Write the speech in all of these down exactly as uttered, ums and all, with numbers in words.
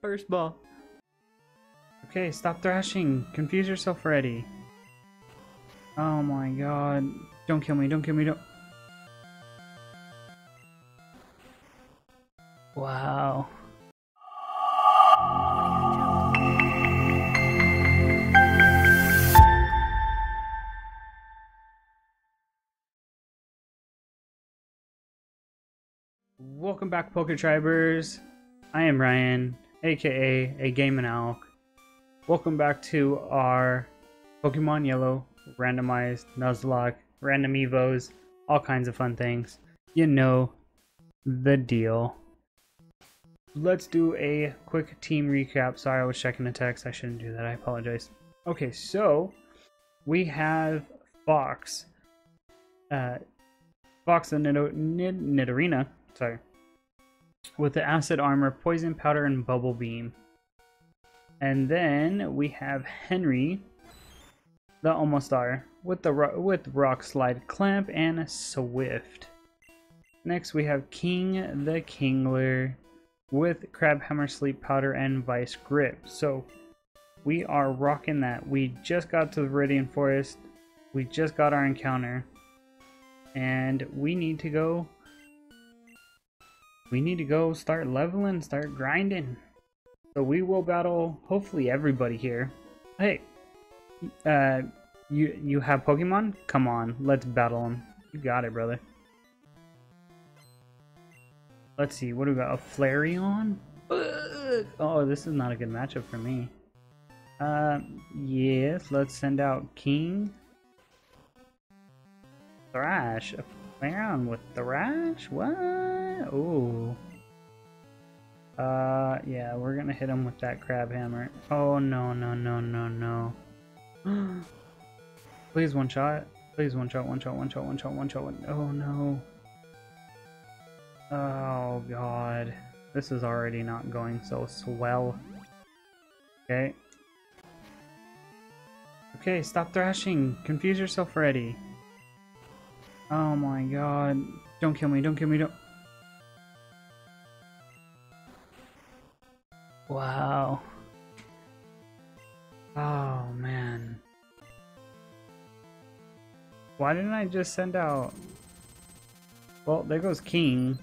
First ball. Okay, stop thrashing. Confuse yourself already. Oh my god. Don't kill me, don't kill me, don't. Wow. Welcome back, Poketribers. I am Ryan, aka a GamingAlc. Welcome back to our Pokemon Yellow randomized Nuzlocke, random evos, all kinds of fun things. You know the deal. Let's do a quick team recap. Sorry, I was checking the text. I shouldn't do that. I apologize. Okay, so we have Fox, uh, Fox and Nido Nid Nidorina. Sorry. With the acid armor, poison powder, and bubble beam. And then we have Henry, the Almostar, with the ro with rock slide, clamp, and swift. Next we have King the Kingler with crab hammer, sleep powder, and vice grip. So we are rocking that. We just got to the Viridian Forest. We just got our encounter, and we need to go. We need to go start leveling, start grinding. So we will battle hopefully everybody here. Hey, uh, you you have Pokemon? Come on, let's battle them. You got it, brother. Let's see, what do we got? A Flareon? Ugh. Oh, this is not a good matchup for me. Uh, yes, let's send out King Thrash. A Flareon with Thrash? What? Oh, uh, yeah, we're gonna hit him with that crab hammer. Oh no, no, no, no, no! Please one shot! Please one shot! One shot! One shot! One shot! One shot! One... Oh no! Oh god, this is already not going so swell. Okay. Okay, stop thrashing. Confuse yourself already. Oh my god! Don't kill me! Don't kill me! Don't. Wow. Oh man. Why didn't I just send out? Well, there goes King.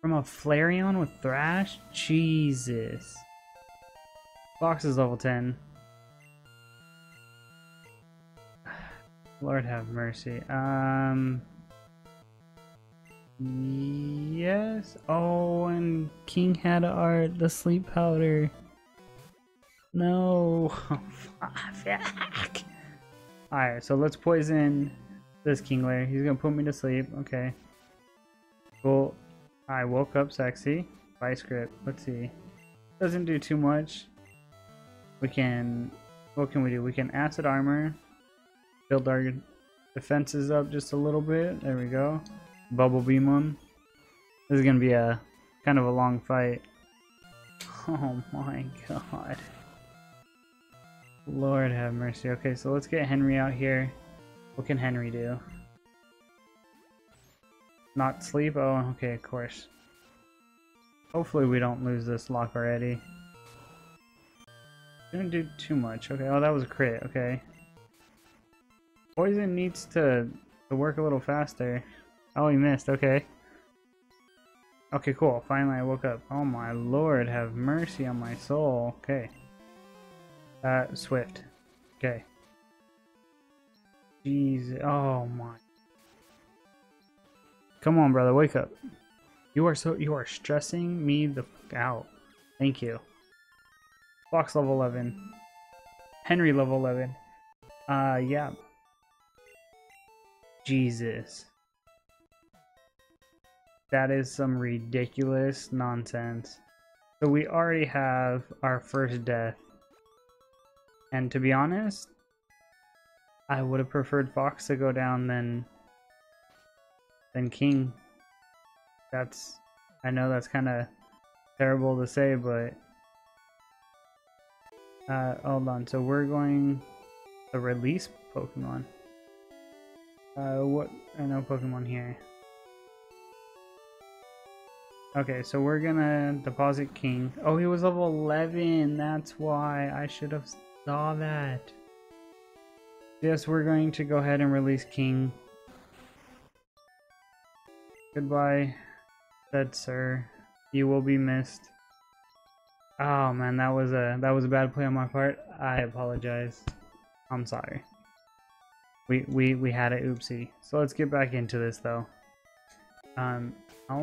From a Flareon with Thrash? Jesus. Fox is level ten. Lord have mercy. Um. Yes. Oh, and King had art the sleep powder. No. Alright, so let's poison this Kingler. He's gonna put me to sleep. Okay. Cool. I woke up sexy. Vice grip. Let's see. Doesn't do too much. We can. What can we do? We can acid armor. Build our defenses up just a little bit. There we go. Bubble beam him. This is gonna be a kind of a long fight. Oh my god. Lord have mercy. Okay, so let's get Henry out here. What can Henry do? Not sleep? Oh, okay, of course. Hopefully we don't lose this lock already. Didn't do too much. Okay, oh, that was a crit. Okay. Poison needs to, to work a little faster. Oh, he missed. Okay. Okay, cool. Finally, I woke up. Oh my lord, have mercy on my soul. Okay. Uh, swift. Okay. Jesus. Oh my. Come on, brother, wake up. You are so. You are stressing me the fuck out. Thank you. Fox level eleven. Henry level eleven. Uh, yeah. Jesus. That is some ridiculous nonsense. So we already have our first death. And to be honest, I would have preferred Fox to go down than than King. That's, I know that's kind of terrible to say, but uh, hold on. So we're going to release Pokemon. Uh, what? I know Pokemon here. Okay, so we're gonna deposit King. Oh, he was level eleven. That's why I should have saw that. Yes, we're going to go ahead and release King. Goodbye, said sir. You will be missed. Oh man, that was a that was a bad play on my part. I apologize. I'm sorry. We we we had a oopsie. So let's get back into this though. Um, how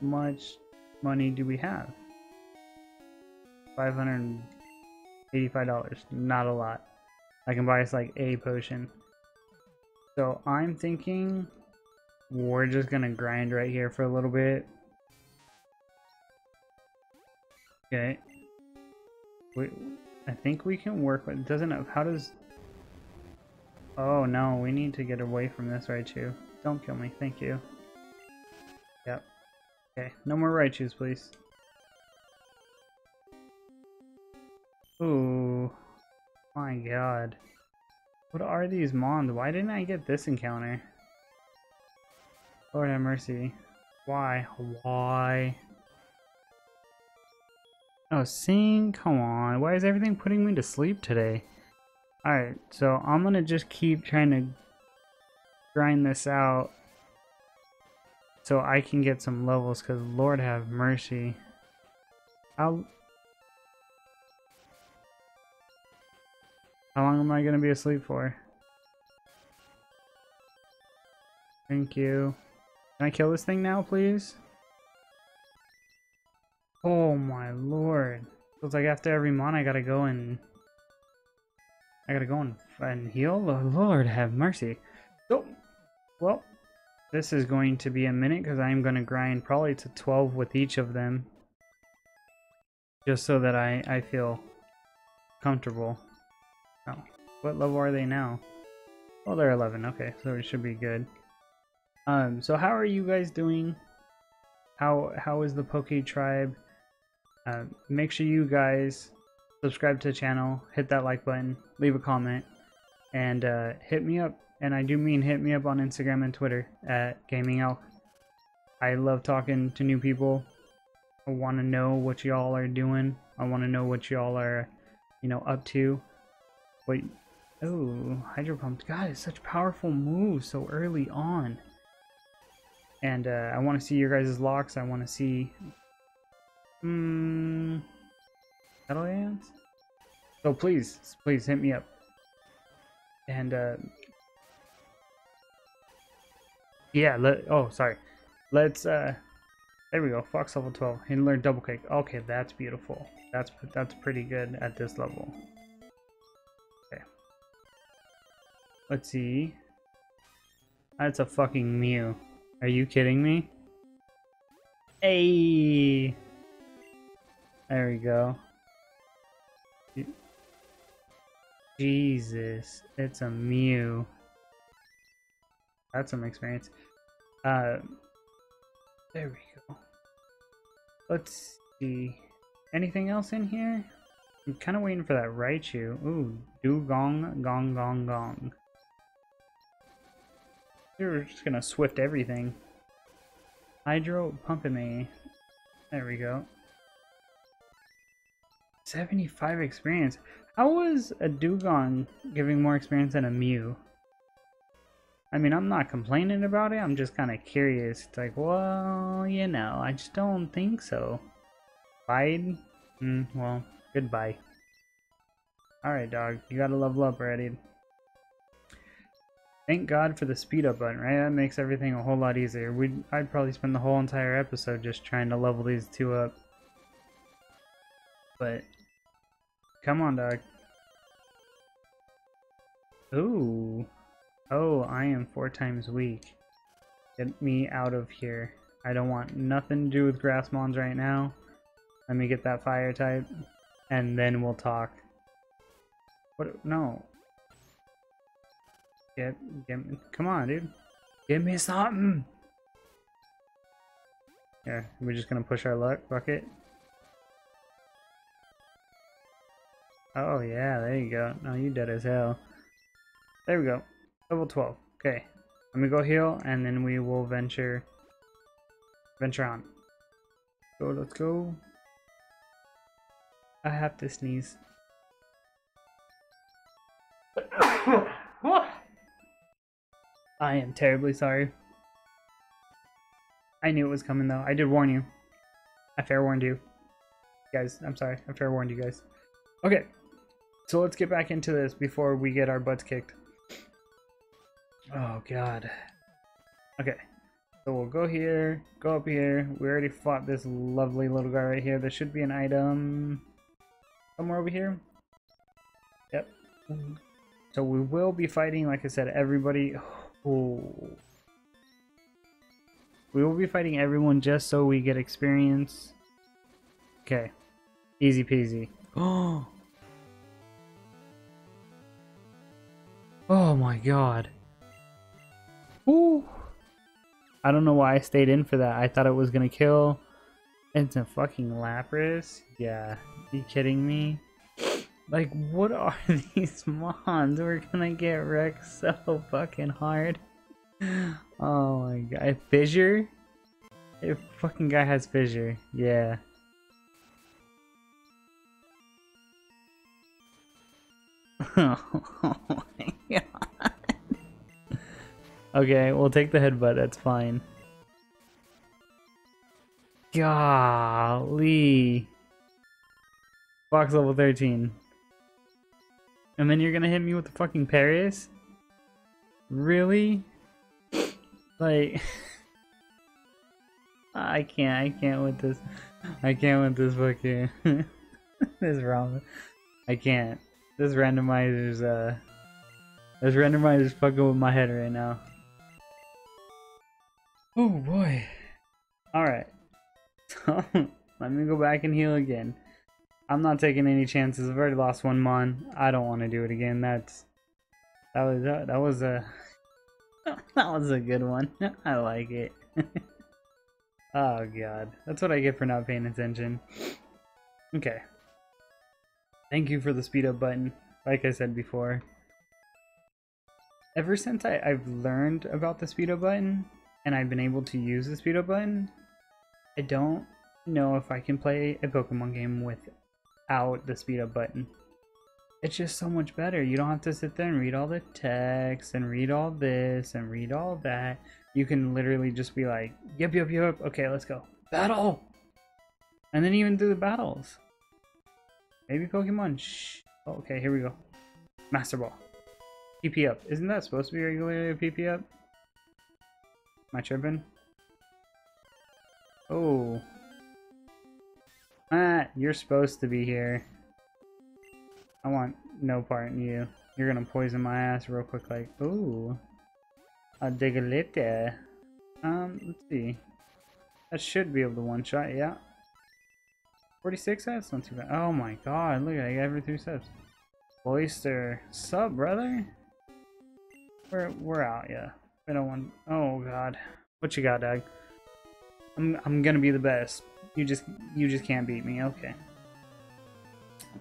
much money do we have? Five hundred eighty-five dollars. Not a lot. I can buy us like a potion. So I'm thinking we're just gonna grind right here for a little bit. Okay. Wait, I think we can work with. Doesn't it? How does? Oh no, we need to get away from this Raichu. Don't kill me, thank you. Yep. Okay, no more Raichus, please. Ooh, my God. What are these mons? Why didn't I get this encounter? Lord have mercy. Why? Why? Oh, sing! Come on. Why is everything putting me to sleep today? Alright, so I'm gonna just keep trying to grind this out so I can get some levels, because Lord have mercy. How, how long am I gonna be asleep for? Thank you. Can I kill this thing now, please? Oh my Lord. Feels like after every mon I gotta go and... I gotta go and, and heal? Lord have mercy. So, well, this is going to be a minute because I'm going to grind probably to twelve with each of them. Just so that I, I feel comfortable. Oh, what level are they now? Well, they're eleven. Okay, so it should be good. Um, so how are you guys doing? How, how is the Poketribe? Uh, make sure you guys... subscribe to the channel, hit that like button, leave a comment, and uh, hit me up. And I do mean hit me up on Instagram and Twitter at GamingAlc. I love talking to new people. I want to know what y'all are doing. I want to know what y'all are, you know, up to. Wait, oh, Hydro Pump. God, it's such powerful moves so early on. And uh, I want to see your guys' locks. I want to see... Hmm... Metal hands? So please, please hit me up. And uh yeah, let oh sorry. Let's uh there we go, Fox level twelve. He learned double kick. Okay, that's beautiful. That's that's pretty good at this level. Okay. Let's see. That's a fucking Mew. Are you kidding me? Hey. There we go. Jesus, it's a Mew. That's some experience. Uh, there we go. Let's see. Anything else in here? I'm kind of waiting for that Raichu. Ooh, Dewgong, gong, gong, gong. We're just gonna swift everything. Hydro pumping me. There we go. seventy-five experience. How was a Dewgong giving more experience than a Mew? I mean, I'm not complaining about it. I'm just kind of curious. It's like, well, you know, I just don't think so. Bye? Mm, well, goodbye. Alright, dog. You gotta level up already. Thank God for the speed up button, right? That makes everything a whole lot easier. We'd, I'd probably spend the whole entire episode just trying to level these two up. But... come on, dog. Ooh. Oh, I am four times weak. Get me out of here. I don't want nothing to do with grass mons right now. Let me get that fire type. And then we'll talk. What? No. Get, get me. Come on, dude. Give me something! Yeah, we're just gonna push our luck bucket. Oh yeah, there you go. No, you dead as hell. There we go. Level twelve. Okay. Let me go heal and then we will venture venture on. Go, let's go. I have to sneeze. What? I am terribly sorry. I knew it was coming though. I did warn you. I fair warned you. Guys, I'm sorry. I fair warned you guys. Okay. So let's get back into this before we get our butts kicked. Oh god. Okay. So we'll go here, go up here. We already fought this lovely little guy right here. There should be an item somewhere over here. Yep. Mm-hmm. So we will be fighting, like I said, everybody. Oh. We will be fighting everyone just so we get experience. Okay. Easy peasy. Oh. Oh my god. Ooh. I don't know why I stayed in for that. I thought it was gonna kill. It's a fucking Lapras. Yeah. Are you kidding me? Like, what are these mons? We're gonna get wrecked so fucking hard. Oh my god. Fissure? If fucking guy has fissure. Yeah. Oh my god. Okay, we'll take the headbutt, that's fine. Golly. Box level thirteen. And then you're gonna hit me with the fucking Paris? Really? Like... I can't, I can't with this. I can't with this fucking... this ramen. I can't. This randomizer's, uh... This randomizer's fucking with my head right now. Oh boy. Alright. So, let me go back and heal again. I'm not taking any chances. I've already lost one mon. I don't want to do it again. That's... That was, that, that was a... That was a good one. I like it. Oh god. That's what I get for not paying attention. Okay. Thank you for the speed up button. Like I said before. Ever since I, I've learned about the speed up button... and I've been able to use the speed up button, I don't know if I can play a Pokemon game without the speed up button. It's just so much better. You don't have to sit there and read all the text and read all this and read all that. You can literally just be like, yep, yep, yep, okay, let's go. Battle! And then even do the battles. Maybe Pokemon, shh. Oh, okay, here we go. Master Ball. P P up. Isn't that supposed to be regularly a P P up? Am I tripping? Oh. Ah, you're supposed to be here. I want no part in you. You're gonna poison my ass real quick like, ooh. A Digalita. Um, let's see. That should be able to one-shot, yeah. forty-six, that's not too bad. Oh my god, look at that, I got every three subs. Oyster. Sub, brother? We're, we're out, yeah. I don't want. Oh god, what you got, Doug? I'm I'm gonna be the best. You just you just can't beat me. Okay,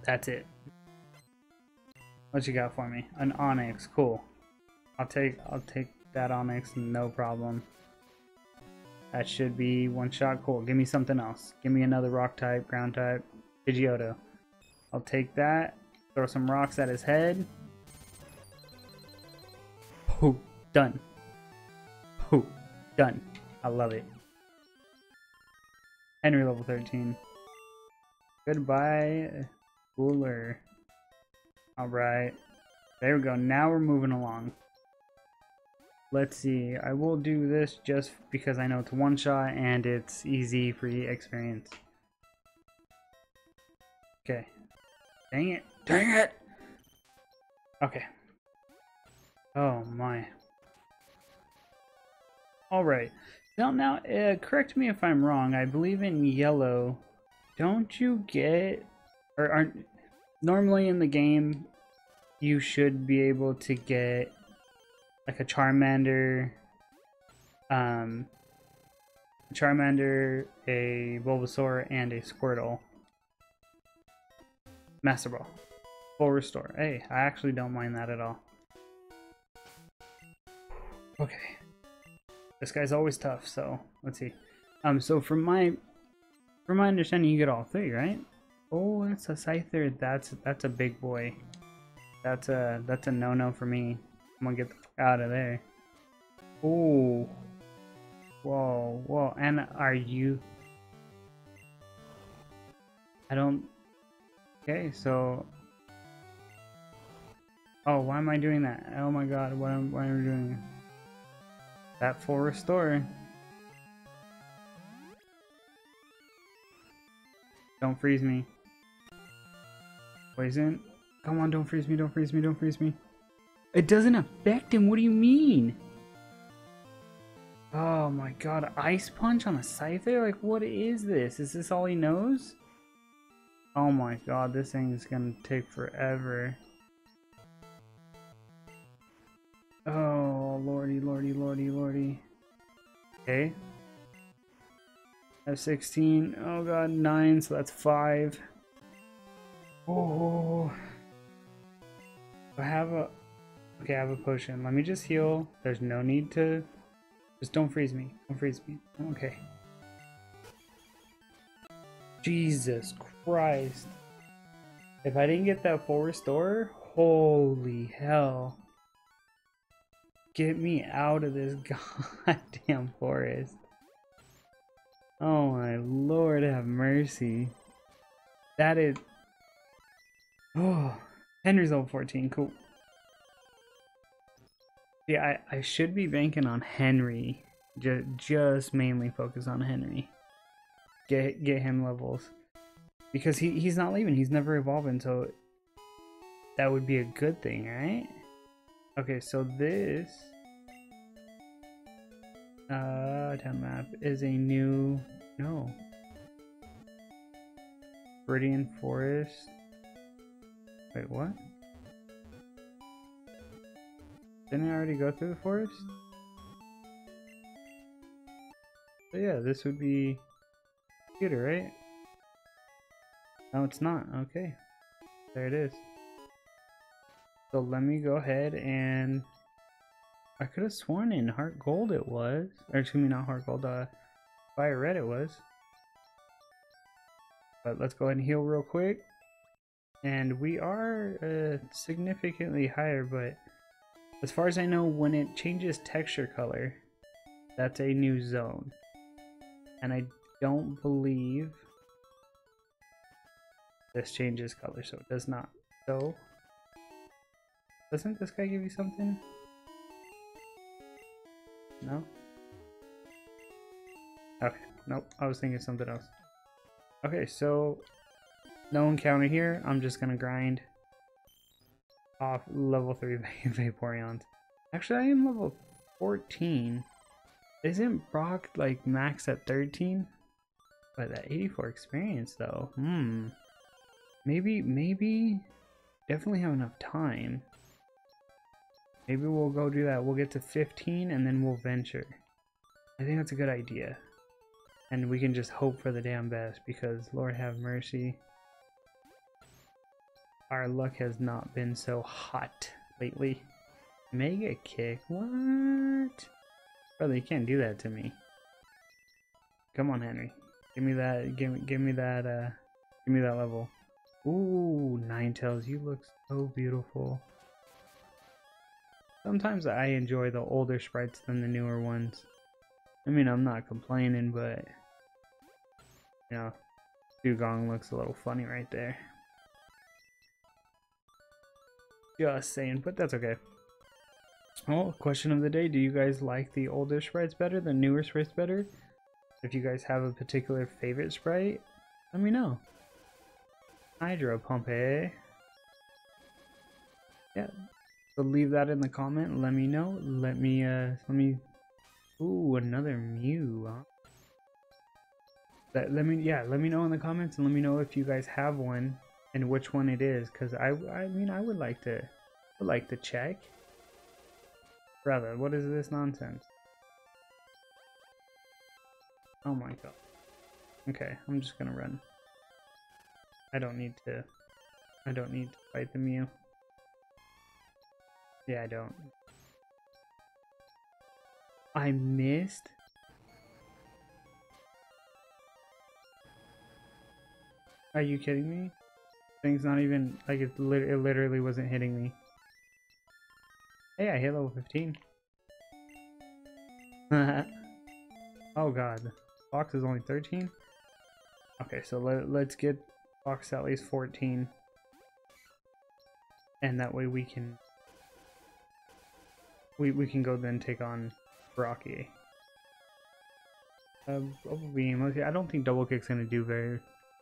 that's it. What you got for me? An Onyx, cool. I'll take I'll take that Onyx, no problem. That should be one shot. Cool. Give me something else. Give me another Rock type, Ground type, Pidgeotto. I'll take that. Throw some rocks at his head. Oh, done. Ooh, done. I love it. Henry level thirteen. Goodbye, Cooler. Alright. There we go. Now we're moving along. Let's see. I will do this just because I know it's one shot and it's easy free experience. Okay. Dang it. Dang it! Okay. Oh my. Alright, now, now uh, correct me if I'm wrong, I believe in Yellow, don't you get, or aren't, normally in the game, you should be able to get, like a Charmander, um, a Charmander, a Bulbasaur, and a Squirtle. Master Ball. Full Restore. Hey, I actually don't mind that at all. Okay. This guy's always tough, so let's see. Um, so for my From my understanding, you get all three, right? Oh, that's a Scyther. That's that's a big boy. That's a that's a no-no for me. I'm gonna get the fuck out of there. Oh, whoa, whoa. And are you? I don't. Okay, so. Oh, why am I doing that? Oh my god, what am why am I doing? That full restore. Don't freeze me. Poison. Come on, don't freeze me, don't freeze me, don't freeze me. It doesn't affect him, what do you mean? Oh my god, Ice Punch on a Scyther? Like, what is this? Is this all he knows? Oh my god, this thing is gonna take forever. Oh, lordy, lordy, lordy, lordy. Okay. That's sixteen. Oh god, nine, so that's five. Oh. I have a... Okay, I have a potion. Let me just heal. There's no need to... Just don't freeze me. Don't freeze me. Okay. Jesus Christ. If I didn't get that full restore, holy hell. Get me out of this goddamn forest. Oh my lord, have mercy. That is... Oh, Henry's level fourteen, cool. Yeah, I, I should be banking on Henry. Just, just mainly focus on Henry. Get get him levels. Because he, he's not leaving, he's never evolving, so... That would be a good thing, right? Okay, so this uh, town map is a new no. Viridian Forest. Wait, what? Didn't I already go through the forest? So yeah, this would be computer, right? No, it's not. Okay, there it is. So let me go ahead and I could have sworn in Heart Gold it was, or excuse me, not Heart Gold, uh, Fire Red it was. But let's go ahead and heal real quick. And we are uh, significantly higher, but as far as I know, when it changes texture color, that's a new zone. And I don't believe this changes color, so it does not. So. Doesn't this guy give you something? No? Okay, nope, I was thinking something else. Okay, so no encounter here. I'm just gonna grind off level three Vaporeon. Actually, I am level fourteen. Isn't Brock like max at thirteen? But that eighty-four experience though, hmm. Maybe, maybe, definitely have enough time. Maybe we'll go do that. We'll get to fifteen and then we'll venture. I think that's a good idea. And we can just hope for the damn best because Lord have mercy. Our luck has not been so hot lately. Mega kick. What? Brother, you can't do that to me. Come on, Henry. Give me that give me give me that uh give me that level. Ooh, Ninetales, you look so beautiful. Sometimes I enjoy the older sprites than the newer ones. I mean, I'm not complaining, but... You know, Dewgong looks a little funny right there. Just saying, but that's okay. Well, question of the day, do you guys like the older sprites better, the newer sprites better? If you guys have a particular favorite sprite, let me know. Hydro Pump, eh? Yeah. So leave that in the comment, let me know, let me, uh, let me, ooh, another Mew, huh? Let, let me, yeah, let me know in the comments, and let me know if you guys have one, and which one it is, because I, I mean, I would like to, would like to check. Brother, what is this nonsense? Oh my god. Okay, I'm just gonna run. I don't need to, I don't need to fight the Mew. Yeah, I don't. I missed. Are you kidding me? Thing's not even, like, it, lit it literally wasn't hitting me. Hey, I hit level fifteen. Oh god. Fox is only thirteen? Okay, so let, let's get Fox at least fourteen. And that way we can... We, we can go then take on Brocky. Uh, Double Beam. I don't think Double Kick's gonna do very...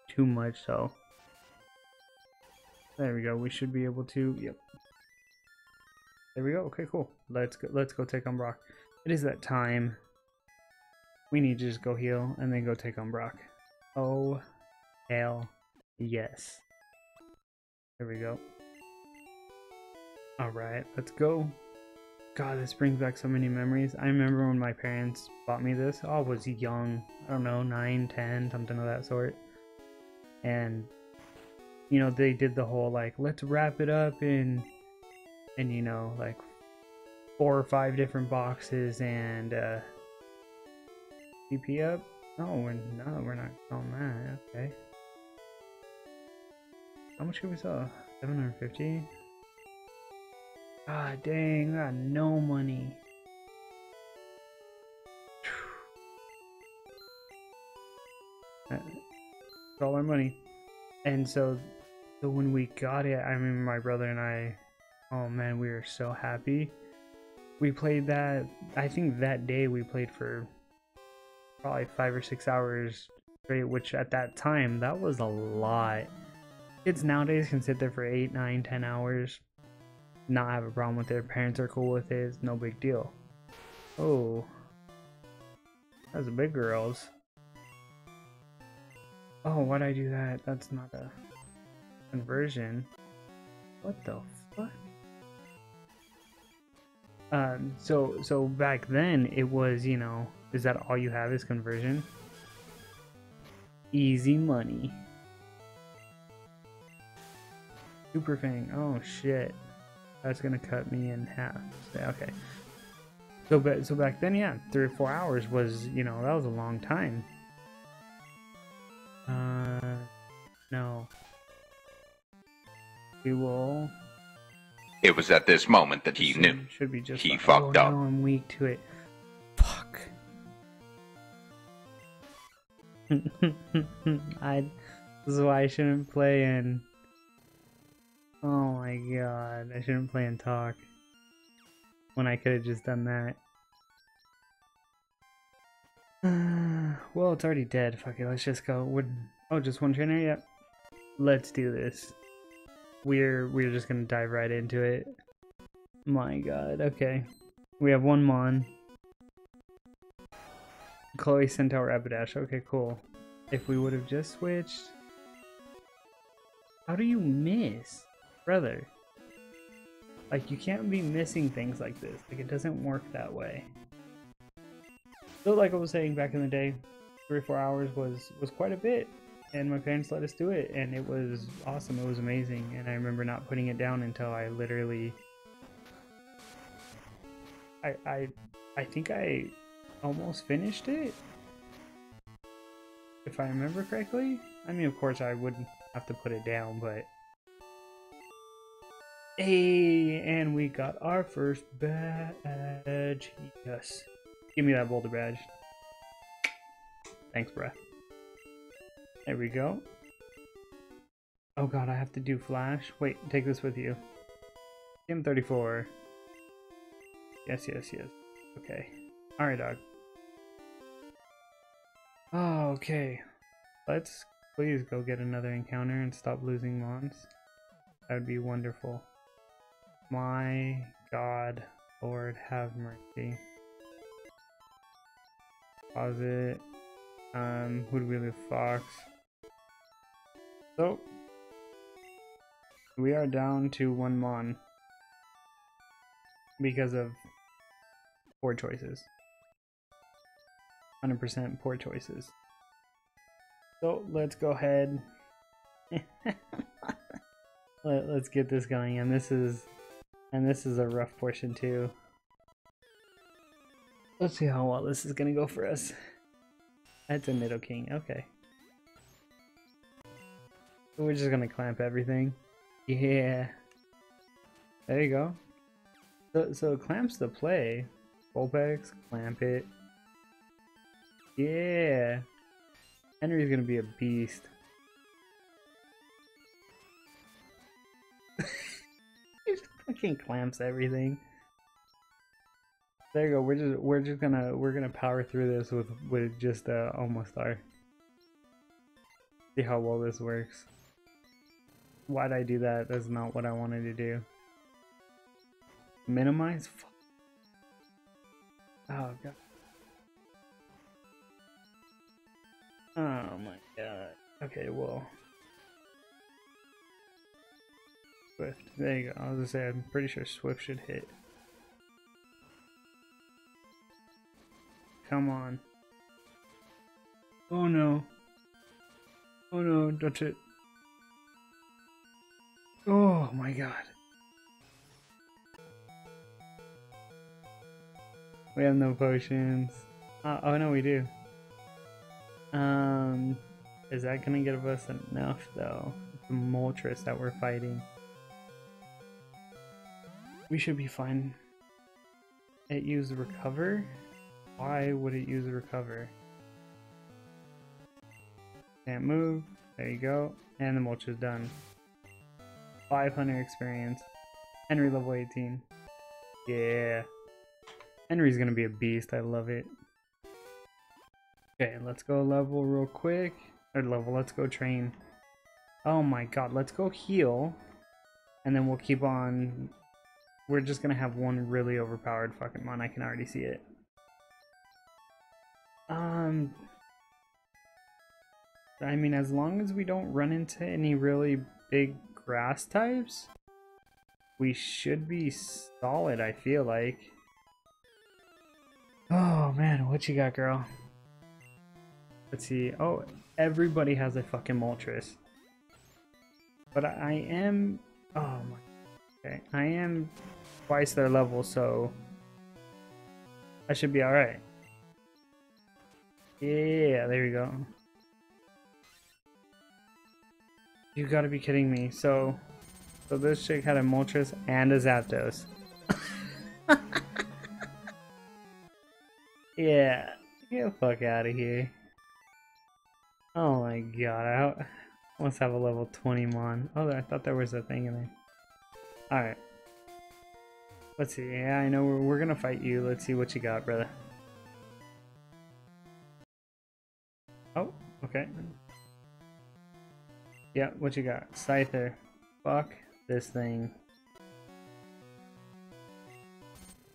too much, so... There we go, we should be able to... Yep. There we go, okay, cool. Let's go, let's go take on Brock. It is that time. We need to just go heal and then go take on Brock. Oh, hell yes. There we go. Alright, let's go. God, this brings back so many memories. I remember when my parents bought me this. Oh, I was young. I don't know, nine, ten, something of that sort. And, you know, they did the whole, like, let's wrap it up in, and, you know, like, four or five different boxes and, uh, C P up? No, we're not, we're not on that, okay. How much did we sell? seven hundred fifty? Ah, dang, I got no money. All our money, and so, so when we got it, I remember my brother and I, oh man, we were so happy. We played that, I think that day we played for probably five or six hours straight, which at that time, that was a lot. Kids nowadays can sit there for eight, nine, ten hours, not have a problem with it. Parents are cool with it, it's no big deal. Oh, those are big girls. Oh, why'd I do that? That's not a conversion. What the fuck? Um, so, so back then it was, you know, is that all you have is conversion? Easy money. Super Fang. Oh shit. That's gonna cut me in half. Okay. So, but, so back then, yeah, three or four hours was, you know, that was a long time. Uh, no. We will... It was at this moment that he knew. Should be just he like, fucked oh, up. No, I'm weak to it. Fuck. I... This is why I shouldn't play in... Oh my god. I shouldn't play in talk. When I could have just done that. Uh, well, it's already dead. Fuck it, let's just go. We're, oh, just one trainer? Yep. Let's do this. We're we're just gonna dive right into it. My god, okay. We have one Mon. Chloe sent out Rapidash. Okay, cool. If we would have just switched... How do you miss? Brother. Like, you can't be missing things like this. Like, it doesn't work that way. So like I was saying, back in the day, three or four hours was, was quite a bit, and my parents let us do it, and it was awesome, it was amazing, and I remember not putting it down until I literally... I, I, I think I almost finished it? If I remember correctly? I mean, of course I wouldn't have to put it down, but... Hey, and we got our first badge, yes. Give me that boulder badge. Thanks, bruh. There we go. Oh god, I have to do flash. Wait, take this with you. M thirty-four. Yes, yes, yes. Okay. Alright, dog. Oh, okay. Let's please go get another encounter and stop losing mons. That would be wonderful. My god, Lord have mercy. Pause it. Um, who do we leave? Fox. So, we are down to one Mon because of poor choices. one hundred percent poor choices. So, let's go ahead. Let, let's get this going, and this is, and this is a rough portion too. Let's see how well this is gonna go for us. That's a Nidoking, okay. We're just gonna clamp everything. Yeah. There you go. So, so clamps the play. Vulpix, clamp it. Yeah. Henry's gonna be a beast. He just fucking clamps everything. There you go. We're just we're just gonna we're gonna power through this with with just uh, Almost R. See how well this works. Why'd I do that? That's not what I wanted to do. Minimize. Oh god. Oh my god. Okay, well. Swift. There you go. I was gonna say I'm pretty sure Swift should hit. Come on. Oh no. Oh no, don't it. Oh my god. We have no potions. Uh, oh no, we do. Um, is that gonna give us enough though? The Moltres that we're fighting. We should be fine. It used recover? Why would it use recover? Can't move. There you go. And the mulch is done. five hundred experience. Henry level eighteen. Yeah. Henry's gonna be a beast. I love it. Okay, let's go level real quick. Or level, let's go train. Oh my god, let's go heal. And then we'll keep on... We're just gonna have one really overpowered fucking one. I can already see it. Um... I mean, as long as we don't run into any really big grass types, we should be solid, I feel like. Oh, man, what you got, girl? Let's see. Oh, everybody has a fucking Moltres. But I, I am... Oh, my... Okay, I am twice their level, so... I should be alright. Yeah, there we go. You gotta be kidding me. So, so this chick had a Moltres and a Zapdos. Yeah, get the fuck out of here. Oh my god, I must have a level twenty mon. Oh, I thought there was a thing in there. Alright. Let's see. Yeah, I know we're, we're gonna fight you. Let's see what you got, brother. Oh, okay. Yeah, what you got? Scyther. Fuck this thing.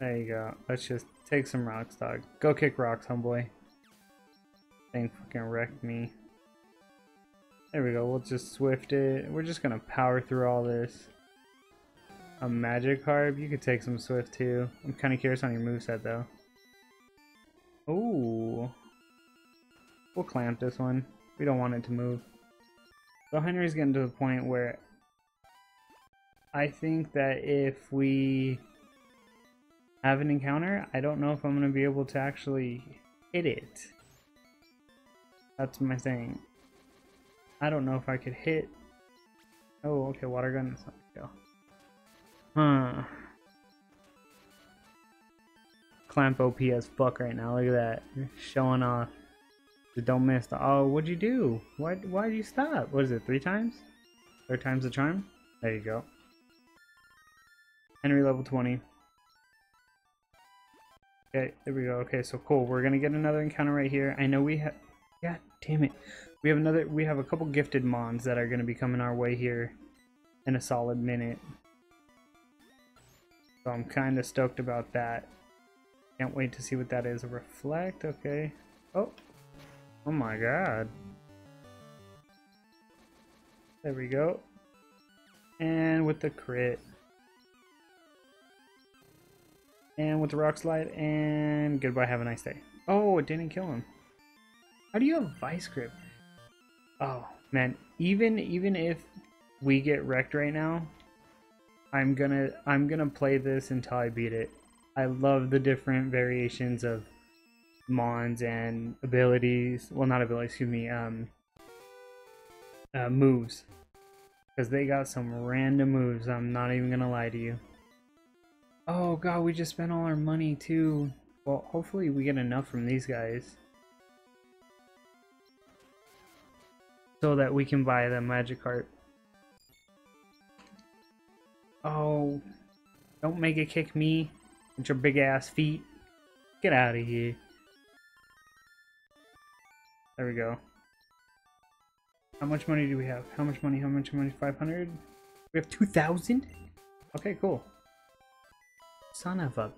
There you go. Let's just take some rocks, dog. Go kick rocks, homeboy. Thing fucking wrecked me. There we go. We'll just swift it. We're just gonna power through all this. A Magikarp. You could take some swift too. I'm kind of curious on your moveset though. Ooh. We'll clamp this one. We don't want it to move. So Henry's getting to the point where I think that if we have an encounter, I don't know if I'm going to be able to actually hit it. That's my thing. I don't know if I could hit... Oh, okay, water gun is not a kill. Huh. Clamp O P as fuck right now, look at that. You're showing off. Don't miss the, oh, what'd you do? Why, why'd you stop? What is it, three times? Third time's the charm? There you go. Henry level twenty. Okay, there we go. Okay, so cool. We're gonna get another encounter right here. I know we have, god damn it. We have another, we have a couple gifted mons that are gonna be coming our way here in a solid minute. So I'm kinda stoked about that. Can't wait to see what that is. Reflect, okay. Oh. Oh my god. There we go. And with the crit. And with the rock slide. And goodbye, have a nice day. Oh, it didn't kill him. How do you have vice grip? Oh, man. Even even if we get wrecked right now, I'm gonna I'm gonna play this until I beat it. I love the different variations of mons and abilities, well not abilities, excuse me, um, uh, moves Because they got some random moves, I'm not even gonna lie to you. Oh god, we just spent all our money too. Well, hopefully we get enough from these guys so that we can buy the Magikarp. Oh, don't make it kick me with your big ass feet. Get out of here. There we go. How much money do we have? How much money? How much money? five hundred? We have two thousand? Okay, cool. Son of a...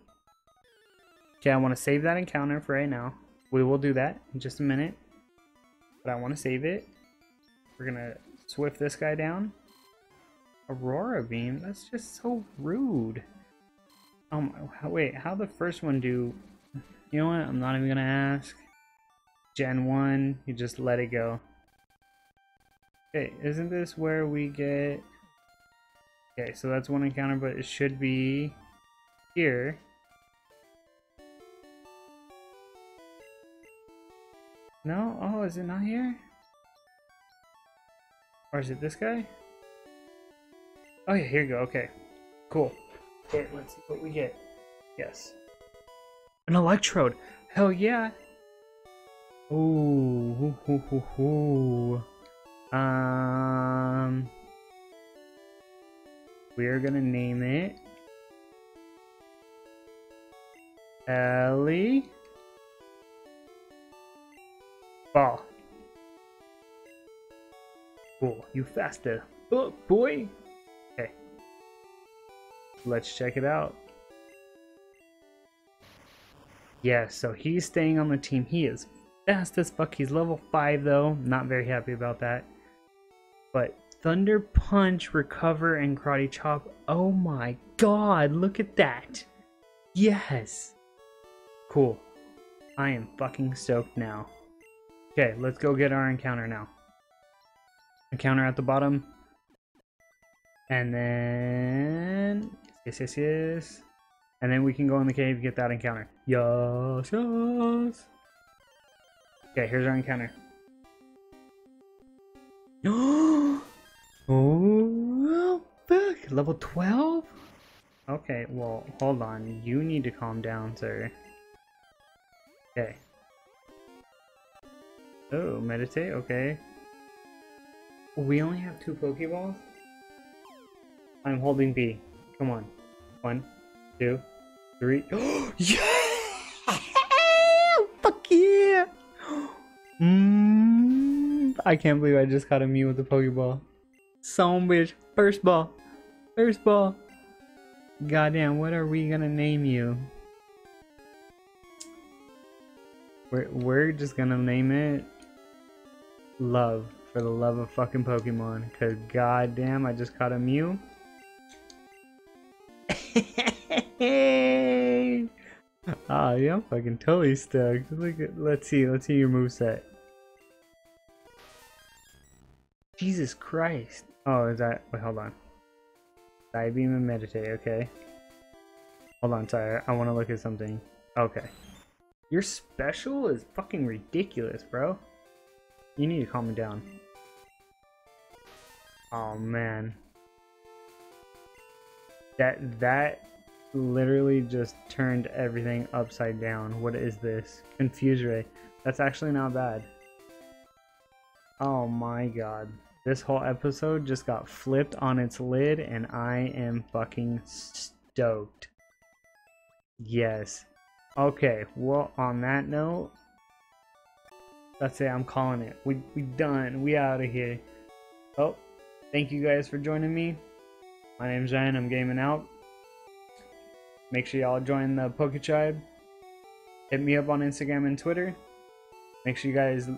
Okay, I want to save that encounter for right now. We will do that in just a minute. But I want to save it. We're going to swift this guy down. Aurora Beam? That's just so rude. Um, wait, how the first one do... You know what? I'm not even going to ask. Gen one, you just let it go. Okay, isn't this where we get... Okay, so that's one encounter, but it should be here. No? Oh, is it not here? Or is it this guy? Oh yeah, here you go, okay. Cool. Okay, let's see what we get. Yes. An Electrode! Hell yeah! Ooh, ooh, ooh, ooh, ooh. Um, we're gonna name it Ellie Ball. Cool, you faster, oh boy. Okay, let's check it out. Yeah, so he's staying on the team. He is fast as fuck. He's level five though. Not very happy about that. But Thunder Punch, Recover, and Karate Chop. Oh my god, look at that. Yes. Cool. I am fucking stoked now. Okay, let's go get our encounter now. Encounter at the bottom. And then... Yes, yes, yes. And then we can go in the cave and get that encounter. Yes, yes. Okay, here's our encounter. Oh, fuck. Level twelve? Okay, well, hold on. You need to calm down, sir. Okay. Oh, meditate? Okay. We only have two Pokeballs? I'm holding B. Come on. One, two, three. Yeah! Fuck yeah! Mmm. I can't believe I just caught a Mew with a Pokeball. Some bitch. First ball. First ball. Goddamn, what are we gonna name you? We're, we're just gonna name it Love, for the love of fucking Pokemon. Cause goddamn, I just caught a Mew. Ah, oh, yeah, I'm fucking totally stuck. Look at, let's see, let's see your moveset. Jesus Christ. Oh, is that... Wait, hold on. Dive Beam and Meditate, okay. Hold on, sorry, I want to look at something. Okay. Your special is fucking ridiculous, bro. You need to calm me down. Oh, man. That... that... literally just turned everything upside down. What is this? Confuse Ray. That's actually not bad. Oh my god. This whole episode just got flipped on its lid and I am fucking stoked. Yes. Okay, well on that note, that's it, I'm calling it. We we done. We out of here. Oh, thank you guys for joining me. My name's Ryan, I'm GamingAlc. Make sure y'all join the Poketribe. Hit me up on Instagram and Twitter. Make sure you guys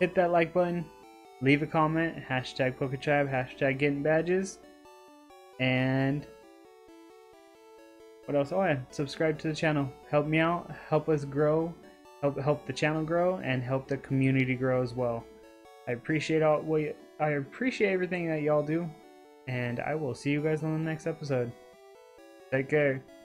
hit that like button. Leave a comment. Hashtag Poketribe. Hashtag getting badges. And what else? Oh yeah, subscribe to the channel. Help me out. Help us grow. Help help the channel grow and help the community grow as well. I appreciate all what you, I appreciate everything that y'all do. And I will see you guys on the next episode. Take care.